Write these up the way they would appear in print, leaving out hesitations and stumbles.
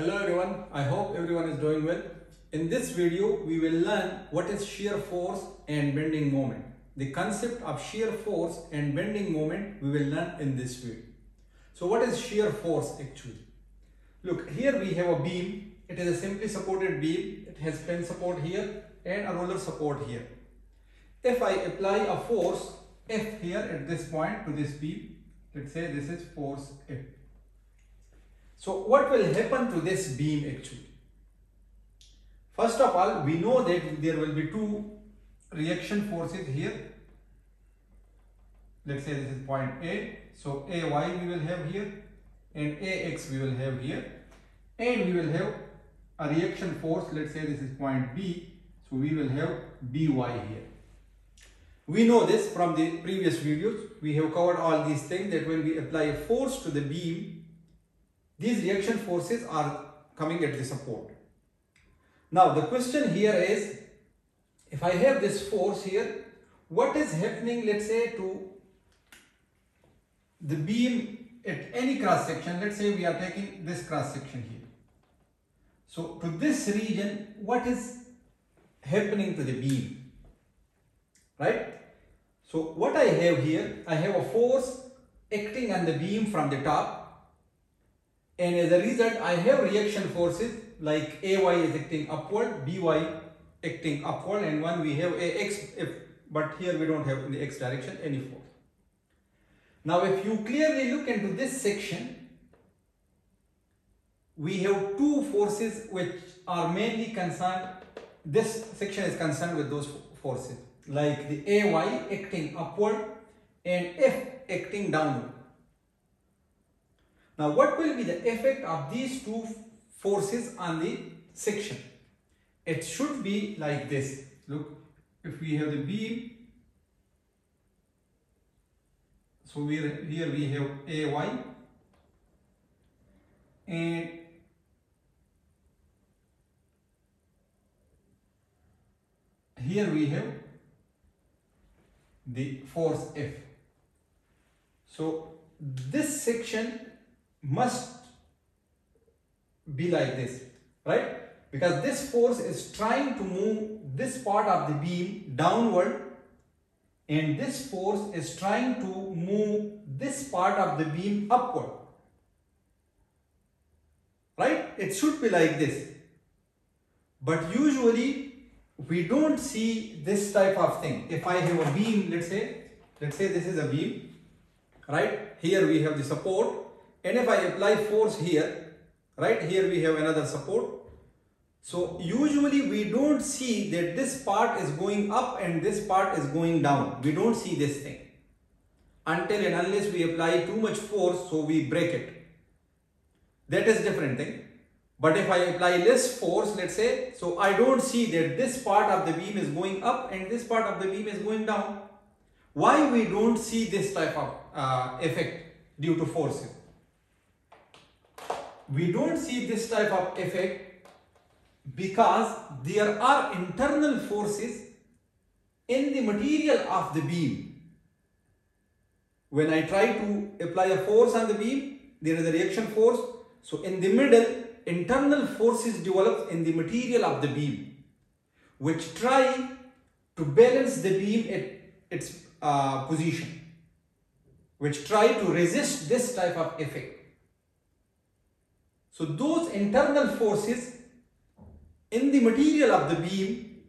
Hello everyone, I hope everyone is doing well. In this video, we will learn what is shear force and bending moment. The concept of shear force and bending moment we will learn in this video. So what is shear force actually? Look, here we have a beam. It is a simply supported beam. It has pin support here and a roller support here. If I apply a force F here at this point to this beam, let's say this is force F. So what will happen to this beam actually? First of all, we know that there will be two reaction forces here. Let's say this is point A. So Ay we will have here and Ax we will have here. And we will have a reaction force. Let's say this is point B. So we will have By here. We know this from the previous videos. We have covered all these things that when we apply a force to the beam, these reaction forces are coming at the support. Now the question here is, if I have this force here, what is happening, let's say, to the beam at any cross section? Let's say we are taking this cross section here. So to this region, what is happening to the beam, right? So what I have here, I have a force acting on the beam from the top. And as a result, I have reaction forces like Ay is acting upward, By acting upward, and one we have Ax, but here we don't have in the x direction any force. Now if you clearly look into this section, we have two forces which are mainly concerned, this section is concerned with those forces, like the Ay acting upward and F acting downward. Now what will be the effect of these two forces on the section? It should be like this. Look, if we have the beam, so here we have Ay and here we have the force F. So this section must be like this, right? Because this force is trying to move this part of the beam downward and this force is trying to move this part of the beam upward, right? It should be like this, but usually we don't see this type of thing. If I have a beam, let's say this is a beam, right? Here we have the support. And if I apply force here, right, here we have another support. So usually we don't see that this part is going up and this part is going down. We don't see this thing until and unless we apply too much force, so we break it. That is different thing. But if I apply less force, let's say, so I don't see that this part of the beam is going up and this part of the beam is going down. Why we don't see this type of effect due to forces? We don't see this type of effect because there are internal forces in the material of the beam. When I try to apply a force on the beam, there is a reaction force. So in the middle, internal forces develop in the material of the beam, which try to balance the beam at its position, which try to resist this type of effect. So those internal forces in the material of the beam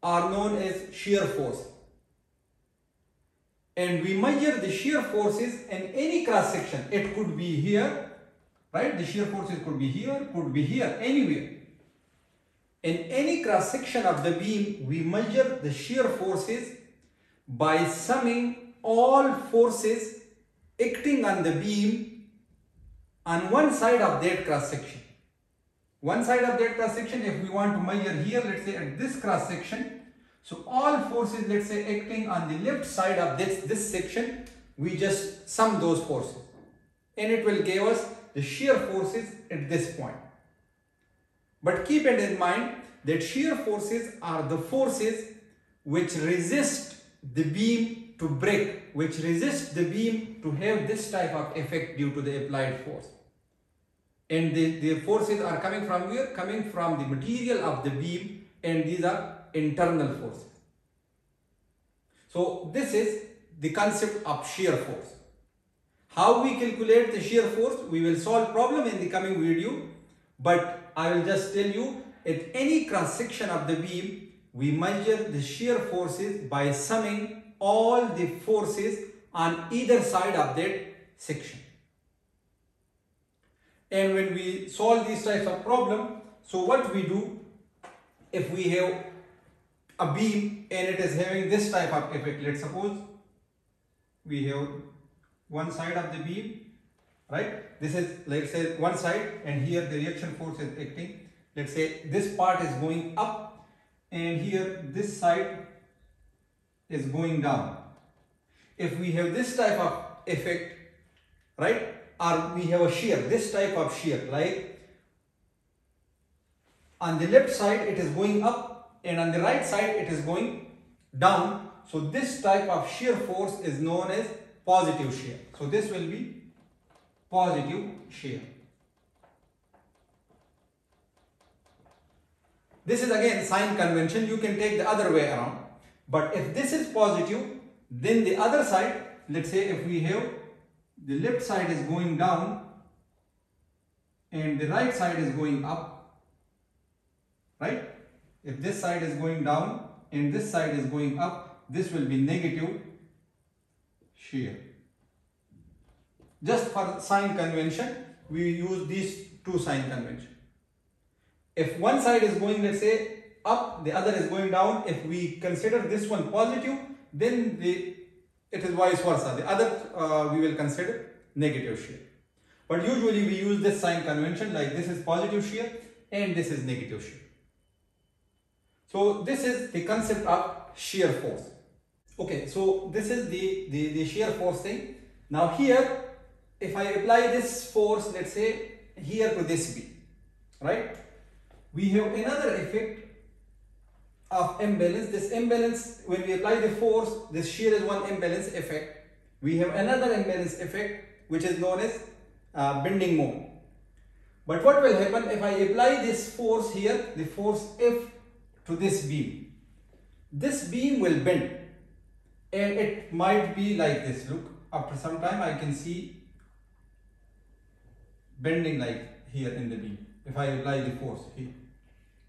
are known as shear force. And we measure the shear forces in any cross section. It could be here, right? The shear forces could be here, anywhere. In any cross section of the beam, we measure the shear forces by summing all forces acting on the beam on one side of that cross section. One side of that cross section, if we want to measure here, let's say at this cross section, so all forces, let's say, acting on the left side of this section, we just sum those forces and it will give us the shear forces at this point. But keep it in mind that shear forces are the forces which resist the beam to break, which resists the beam to have this type of effect due to the applied force. and the forces are coming from where? Coming from the material of the beam, and these are internal forces. So this is the concept of shear force. How we calculate the shear force, we will solve problem in the coming video, but I will just tell you, at any cross section of the beam, we measure the shear forces by summing all the forces on either side of that section. And when we solve these types of problem, so what we do, if we have a beam and it is having this type of effect, let's suppose we have one side of the beam, right? This is, let's say, one side, and here the reaction force is acting. Let's say this part is going up and here this side is going down. If we have this type of effect, right, or we have a shear, this type of shear, like on the left side it is going up and on the right side it is going down. So this type of shear force is known as positive shear. So this will be positive shear. This is again sign convention, you can take the other way around. But if this is positive, then the other side, let's say if we have the left side is going down and the right side is going up, right? If this side is going down and this side is going up, this will be negative shear. Just for sign convention, we use these two sign conventions. If one side is going, let's say, up, the other is going down, if we consider this one positive, then it is vice versa. The other we will consider negative shear. But usually we use this sign convention, like this is positive shear and this is negative shear. So this is the concept of shear force. Okay, so this is the shear force thing. Now here, if I apply this force, let's say, here to this beam, right? We have another effect of imbalance. This imbalance, when we apply the force, this shear is one imbalance effect. We have another imbalance effect which is known as bending moment. But what will happen if I apply this force here, the force F to this beam? This beam will bend and it might be like this. Look, after some time I can see bending like here in the beam if I apply the force here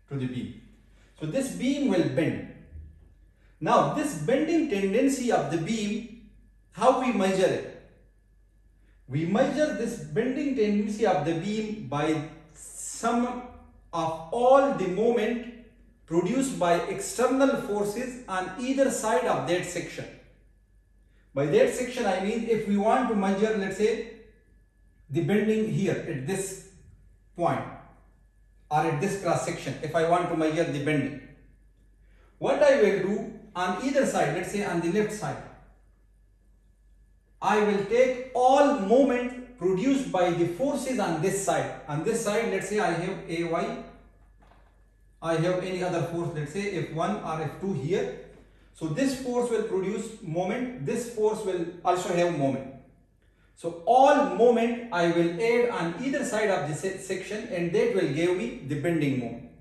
to the beam. So this beam will bend. Now this bending tendency of the beam, how we measure it? We measure this bending tendency of the beam by sum of all the moment produced by external forces on either side of that section. By that section I mean, if we want to measure, let's say, the bending here at this point, or at this cross section, if I want to measure the bending, what I will do on either side, let's say on the left side, I will take all moment produced by the forces on this side. On this side, let's say I have Ay, I have any other force, let's say F1 or F2 here. So this force will produce moment, this force will also have moment. So all moment I will add on either side of this section, and that will give me the bending moment.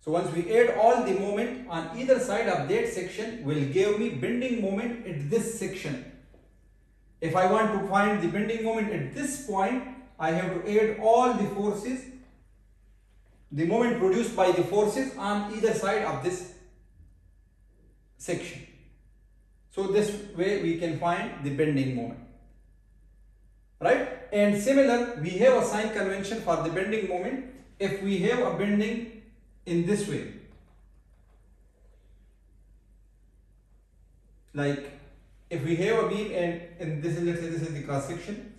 So once we add all the moment on either side of that section, will give me bending moment at this section. If I want to find the bending moment at this point, I have to add all the forces, the moment produced by the forces on either side of this section. So this way we can find the bending moment. Right? And similar, we have a sign convention for the bending moment. If we have a bending in this way, like if we have a beam and this is, let's say, this is the cross section.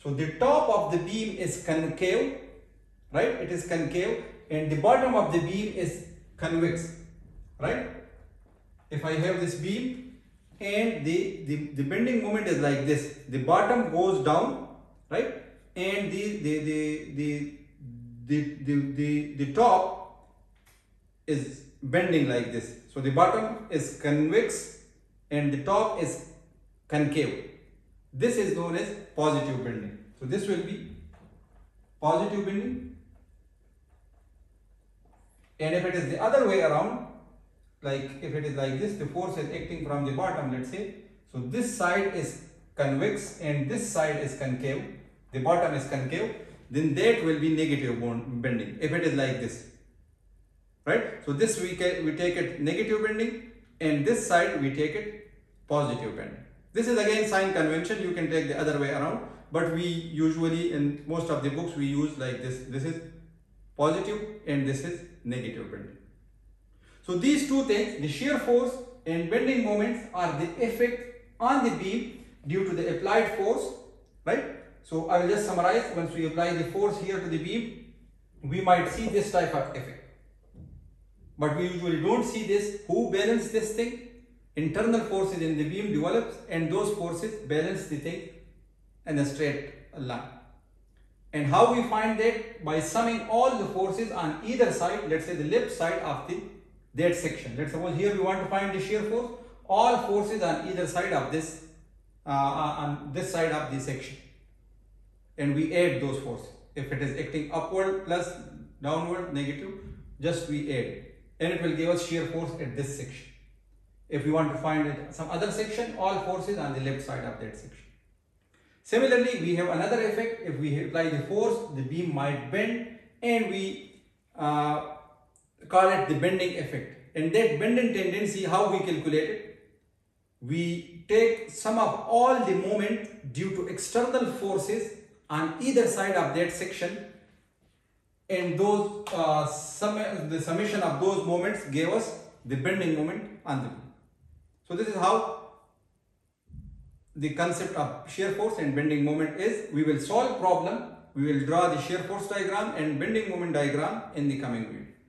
So the top of the beam is concave, right? It is concave, and the bottom of the beam is convex, right? If I have this beam, and the bending moment is like this, the bottom goes down, right, and the top is bending like this. So the bottom is convex and the top is concave. This is known as positive bending. So this will be positive bending, and if it is the other way around, like if it is like this, the force is acting from the bottom, let's say. So this side is convex and this side is concave, the bottom is concave, then that will be negative bending if it is like this, right? So this we take it negative bending, and this side we take it positive bending. This is again sign convention, you can take the other way around, but we usually in most of the books we use like this. This is positive and this is negative bending. So these two things, the shear force and bending moments, are the effect on the beam due to the applied force, right? So I will just summarize. Once we apply the force here to the beam, we might see this type of effect, but we usually don't see this. Who balance this thing? Internal forces in the beam develops, and those forces balance the thing in a straight line. And how we find that? By summing all the forces on either side, let's say the left side of that section. Let's suppose here we want to find the shear force. All forces on either side of this, on this side of the section, and we add those forces. If it is acting upward plus downward negative, just we add, and it will give us shear force at this section. If we want to find it some other section, all forces on the left side of that section. Similarly, we have another effect. If we apply the force, the beam might bend, and we call it the bending effect. And that bending tendency, how we calculate it? We take sum of all the moment due to external forces on either side of that section, and those the summation of those moments gave us the bending moment on the beam. So this is how the concept of shear force and bending moment is. We will solve problem, we will draw the shear force diagram and bending moment diagram in the coming video.